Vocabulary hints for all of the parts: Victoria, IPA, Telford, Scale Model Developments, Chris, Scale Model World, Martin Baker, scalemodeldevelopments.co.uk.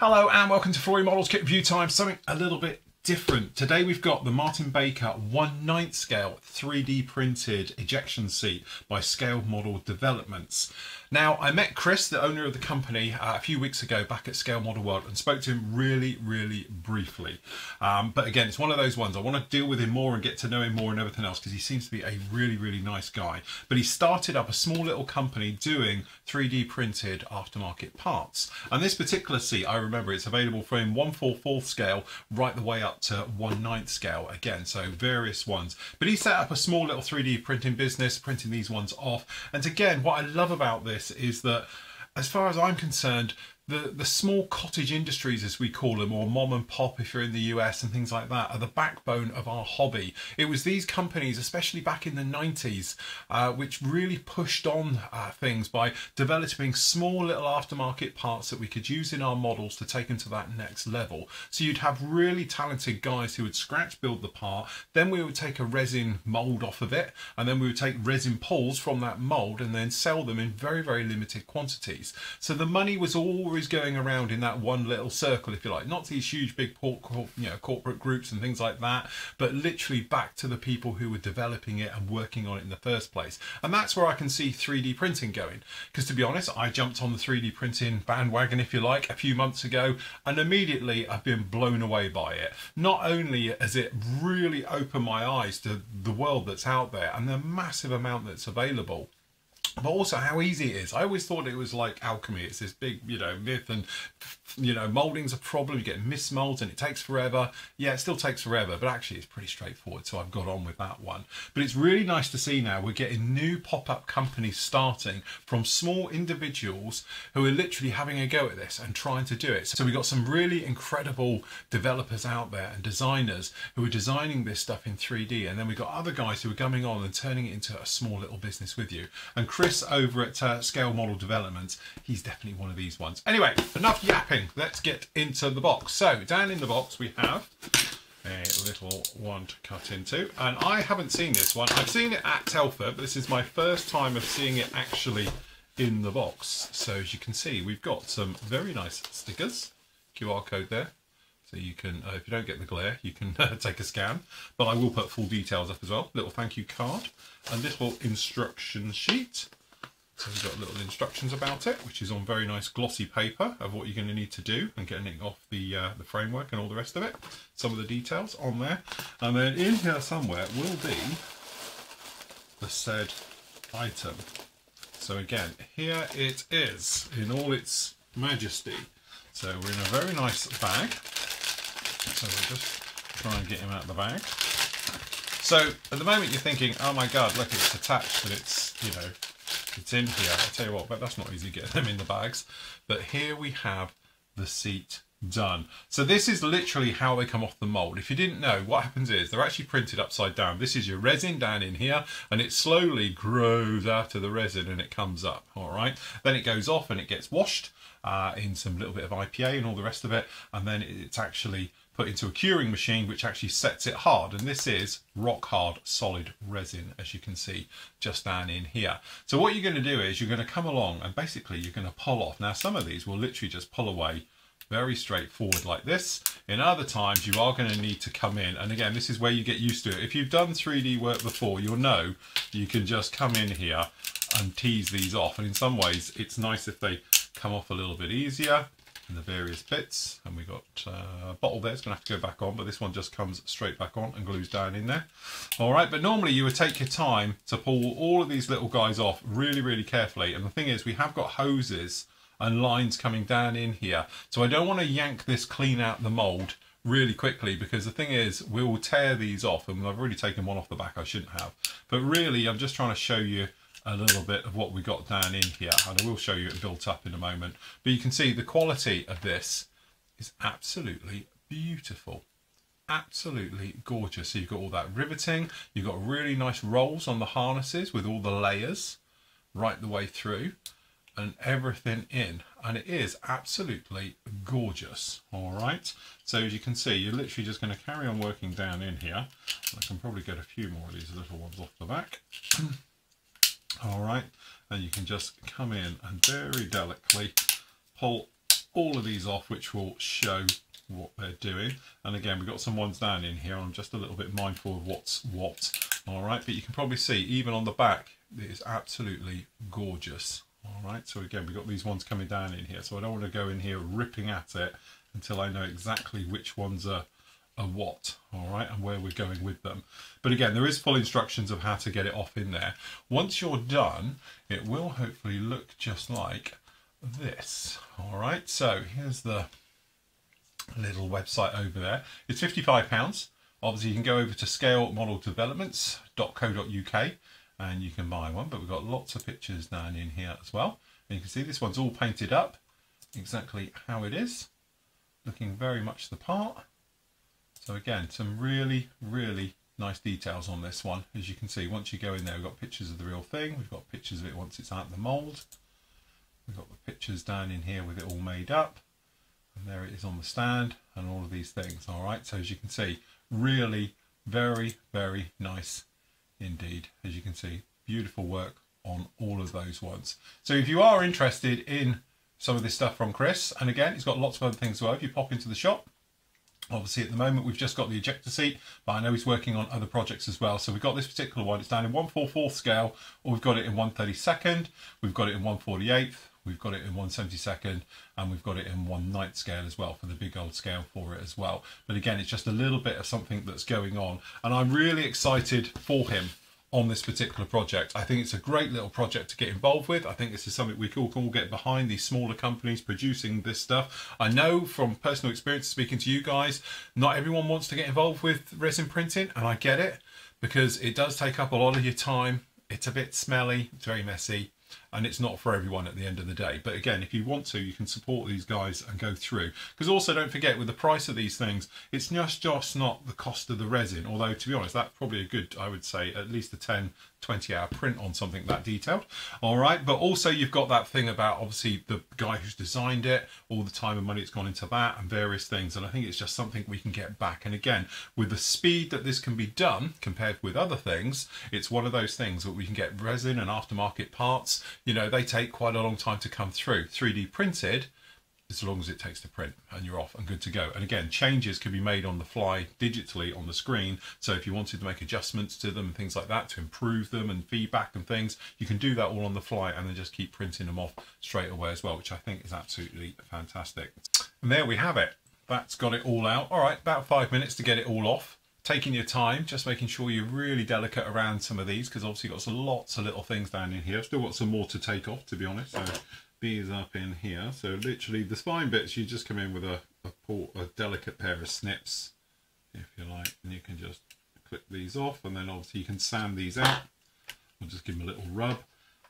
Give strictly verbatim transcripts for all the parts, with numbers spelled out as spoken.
Hello and welcome to four E Models Quick Review Time, something a little bit different. Today we've got the Martin Baker one ninth scale three D printed ejection seat by Scale Model Developments. Now, I met Chris, the owner of the company, uh, a few weeks ago back at Scale Model World and spoke to him really, really briefly. Um, but again, it's one of those ones, I want to deal with him more and get to know him more and everything else because he seems to be a really, really nice guy. But he started up a small little company doing three D printed aftermarket parts. And this particular seat, I remember, it's available from one four fourth scale right the way up to one ninth scale again, so various ones. But he set up a small little three D printing business, printing these ones off. And again, what I love about this is that, as far as I'm concerned, the the small cottage industries, as we call them, or mom and pop if you're in the U S and things like that, are the backbone of our hobby. It was these companies, especially back in the nineties, uh, which really pushed on uh, things by developing small little aftermarket parts that we could use in our models to take them to that next level. So you'd have really talented guys who would scratch build the part, then we would take a resin mold off of it, and then we would take resin pulls from that mold and then sell them in very, very limited quantities. So the money was all is going around in that one little circle, if you like, not to these huge big port, you know, corporate groups and things like that, but literally back to the people who were developing it and working on it in the first place. And that's where I can see three D printing going, because to be honest, I jumped on the three D printing bandwagon, if you like, a few months ago, and immediately I've been blown away by it. Not only has it really opened my eyes to the world that's out there and the massive amount that's available, but also how easy it is. I always thought it was like alchemy. It's this big, you know, myth, and, you know, moulding's a problem. You get mismoulds and it takes forever. Yeah, it still takes forever, but actually it's pretty straightforward. So I've got on with that one. But it's really nice to see now we're getting new pop-up companies starting from small individuals who are literally having a go at this and trying to do it. So we've got some really incredible developers out there and designers who are designing this stuff in three D. And then we've got other guys who are coming on and turning it into a small little business with you. And Chris Chris over at uh, Scale Model Developments, he's definitely one of these ones. Anyway, enough yapping, let's get into the box. So down in the box we have a little one to cut into, and I haven't seen this one. I've seen it at Telford, but this is my first time of seeing it actually in the box. So as you can see, we've got some very nice stickers, Q R code there. So you can, uh, if you don't get the glare, you can uh, take a scan. But I will put full details up as well. Little thank you card, a little instruction sheet. So we've got little instructions about it, which is on very nice glossy paper of what you're going to need to do and getting it off the, uh, the framework and all the rest of it. Some of the details on there. And then in here somewhere will be the said item. So again, here it is in all its majesty. So we're in a very nice bag. So we'll just try and get him out of the bag. So at the moment you're thinking, oh my God, look, it's attached and it's, you know, it's in here. I'll tell you what, but that's not easy getting them in the bags. But here we have the seat done. So this is literally how they come off the mold. If you didn't know, what happens is they're actually printed upside down. This is your resin down in here, and it slowly grows out of the resin and it comes up. All right, then it goes off and it gets washed uh, in some little bit of I P A and all the rest of it, and then it's actually put into a curing machine which actually sets it hard, and this is rock hard solid resin, as you can see just down in here. So what you're going to do is you're going to come along and basically you're going to pull off. Now some of these will literally just pull away, very straightforward like this. In other times you are going to need to come in, and again, this is where you get used to it. If you've done three D work before, you'll know you can just come in here and tease these off, and in some ways it's nice if they come off a little bit easier. The various bits, and we got uh, a bottle there. It's gonna have to go back on, but this one just comes straight back on and glues down in there. All right, but normally you would take your time to pull all of these little guys off really, really carefully. And the thing is, we have got hoses and lines coming down in here, so I don't want to yank this clean out the mold really quickly, because the thing is, we will tear these off, and I've already taken one off the back I shouldn't have. But really, I'm just trying to show you a little bit of what we got down in here, and I will show you it built up in a moment. But you can see the quality of this is absolutely beautiful, absolutely gorgeous. So you've got all that riveting, you've got really nice rolls on the harnesses with all the layers right the way through, and everything in, and it is absolutely gorgeous. All right, so as you can see, you're literally just going to carry on working down in here. I can probably get a few more of these little ones off the back. All right, and you can just come in and very delicately pull all of these off, which will show what they're doing. And again, we've got some ones down in here. I'm just a little bit mindful of what's what. All right, but you can probably see even on the back, it is absolutely gorgeous. All right, so again, we've got these ones coming down in here, so I don't want to go in here ripping at it until I know exactly which ones are, are what, all right, and where we're going with them. But again, there is full instructions of how to get it off in there. Once you're done, it will hopefully look just like this. All right, so here's the little website over there. It's fifty-five pounds. Obviously, you can go over to scale model developments dot co dot U K and you can buy one, but we've got lots of pictures down in here as well. And you can see this one's all painted up exactly how it is, looking very much the part. So again, some really, really nice details on this one. As you can see, once you go in there, we've got pictures of the real thing. We've got pictures of it once it's out the mould. We've got the pictures down in here with it all made up. And there it is on the stand and all of these things. All right, so as you can see, really very, very nice indeed. As you can see, beautiful work on all of those ones. So if you are interested in some of this stuff from Chris, and again, he's got lots of other things as well. If you pop into the shop, obviously at the moment we've just got the ejector seat, but I know he's working on other projects as well. So we've got this particular one, it's down in one four fourth scale, or we've got it in one thirty-second, we've got it in one forty-eighth, we've got it in one seventy-second, and we've got it in one ninth scale as well, for the big old scale for it as well. But again, it's just a little bit of something that's going on, and I'm really excited for him on this particular project. I think it's a great little project to get involved with. I think this is something we can all get behind, these smaller companies producing this stuff. I know from personal experience speaking to you guys, not everyone wants to get involved with resin printing, and I get it, because it does take up a lot of your time. It's a bit smelly, it's very messy, and it's not for everyone at the end of the day. But again, if you want to, you can support these guys and go through, because also don't forget, with the price of these things, it's just just not the cost of the resin, although to be honest, that's probably a good, I would say, at least a ten twenty hour print on something that detailed. All right, but also you've got that thing about obviously the guy who's designed it, all the time and money that's gone into that and various things, and I think it's just something we can get back. And again, with the speed that this can be done compared with other things, it's one of those things that we can get resin and aftermarket parts, you know, they take quite a long time to come through. Three D printed, as long as it takes to print, and you're off and good to go. And again, changes can be made on the fly digitally on the screen, so if you wanted to make adjustments to them and things like that to improve them and feedback and things, you can do that all on the fly and then just keep printing them off straight away as well, which I think is absolutely fantastic. And there we have it, that's got it all out. All right, about five minutes to get it all off, taking your time, just making sure you're really delicate around some of these, because obviously you've got lots of little things down in here. I've still got some more to take off, to be honest, so these up in here. So literally the spine bits, you just come in with a, a, port, a delicate pair of snips, if you like, and you can just clip these off, and then obviously you can sand these out. I'll just give them a little rub.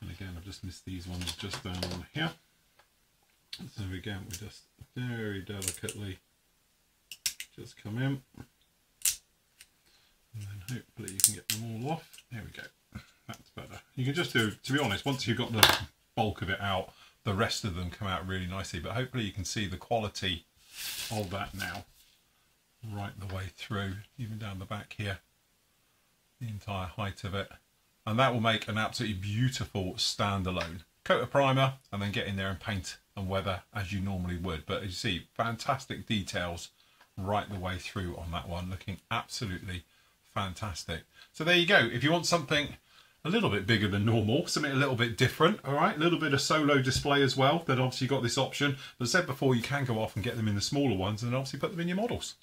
And again, I've just missed these ones just down on here. So again, we just very delicately just come in, and then hopefully you can get them all off. There we go, that's better. You can just do, to be honest, once you've got the bulk of it out, the rest of them come out really nicely, but hopefully you can see the quality of that now right the way through, even down the back here, the entire height of it, and that will make an absolutely beautiful standalone. Coat of primer and then get in there and paint and weather as you normally would, but as you see, fantastic details right the way through on that one, looking absolutely fantastic. So there you go, if you want something a little bit bigger than normal, something a little bit different, all right, a little bit of solo display as well, then obviously you've got this option. As I said before, you can go off and get them in the smaller ones and obviously put them in your models.